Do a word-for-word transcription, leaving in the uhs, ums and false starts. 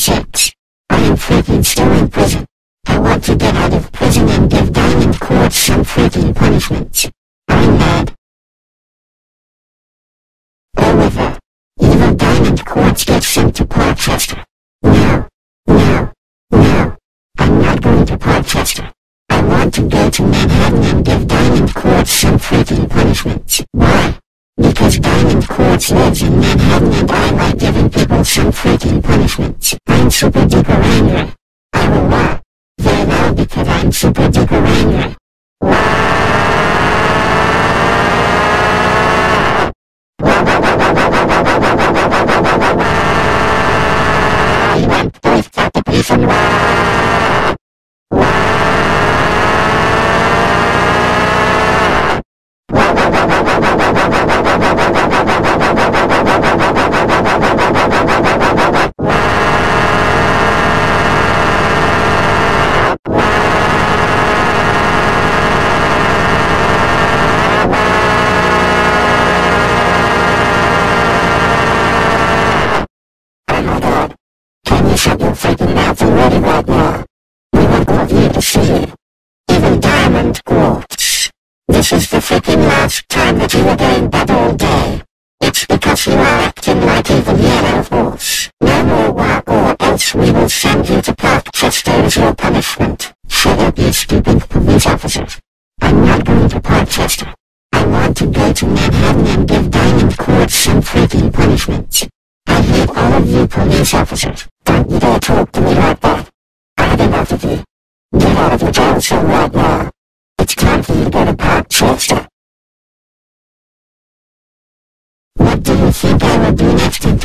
sex. I am freaking still in prison. I want to get out of prison and give Diamond Quartz some freaking punishments. I'm mad. Go with her. Evil Diamond Quartz gets sent to Parkchester. No. No. No. I'm not going to Parkchester. I want to go to Manhattan and give Diamond Quartz some freaking punishments. Why? Because Diamond Quartz lives in Manhattan and I like giving people some freaking punishments. I'm super duper angry. I will laugh very loud because I'm super duper angry. I went to stop the police and shut your freaking mouth and read it right now. We want all of you to see Evil Diamond Quartz. This is the freaking last time that you were doing that all day. It's because you are acting like Evil Yellow Horse. No more war or else we will send you to Parkchester as your punishment. Shut up, you stupid police officers. I'm not going to Parkchester. I want to go to Manhattan and give Diamond Quartz some freaking punishments. I hate all of you police officers. Don't you dare talk to me like that. I have enough of you. Get out of your jail cell right now. It's time for you to go to Parkchester. What do you think I will do next to